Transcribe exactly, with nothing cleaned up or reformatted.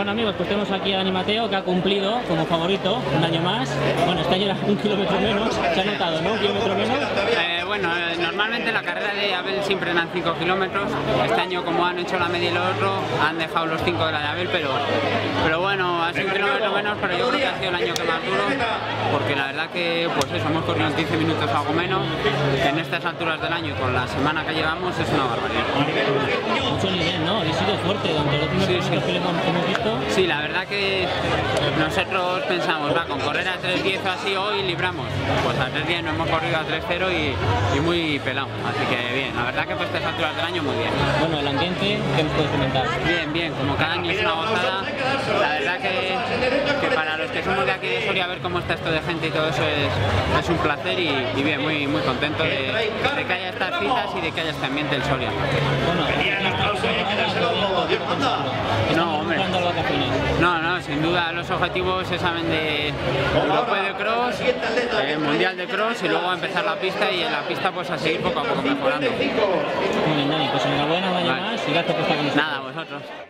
Bueno, amigos, pues tenemos aquí a Dani Mateo, que ha cumplido como favorito un año más. Bueno, este año era un kilómetro menos, se ha notado, ¿no? Un kilómetro menos. Eh, bueno, eh, normalmente la carrera de Abel siempre eran cinco kilómetros. Este año, como han hecho la media y lo otro, han dejado los cinco de la de Abel, pero, pero bueno, ha sido un kilómetro menos, pero yo creo que ha sido el año que más duro, porque la verdad que, pues eso, hemos corrido quince minutos algo menos. En estas alturas del año, con la semana que llevamos, es una barbaridad. Mucho nivel, ¿no? Ha sido fuerte, donde los primeros sí, sí. que le hemos, hemos visto. Sí, la verdad que nosotros pensamos, va, con correr a tres diez así hoy libramos. Pues a tres diez no hemos corrido a tres cero y, y muy pelado, así que bien, la verdad que por estas alturas del año muy bien. Bueno, el ambiente, ¿qué nos puedes comentar? Bien, bien, como cada año es una gozada, la verdad que, que para los que somos de aquí de Soria, ver cómo está esto de gente y todo eso es, es un placer y, y bien, muy, muy contento de, de que haya estas citas y de que haya este ambiente en Soria. Bueno, no, hombre. No, no, sin duda los objetivos se saben de Europa de Cross, el Mundial de Cross y luego a empezar la pista y en la pista pues a seguir poco a poco mejorando. Muy bien, Dani, pues enhorabuena, vaya más y gracias por estar con nosotros. Nada, vosotros.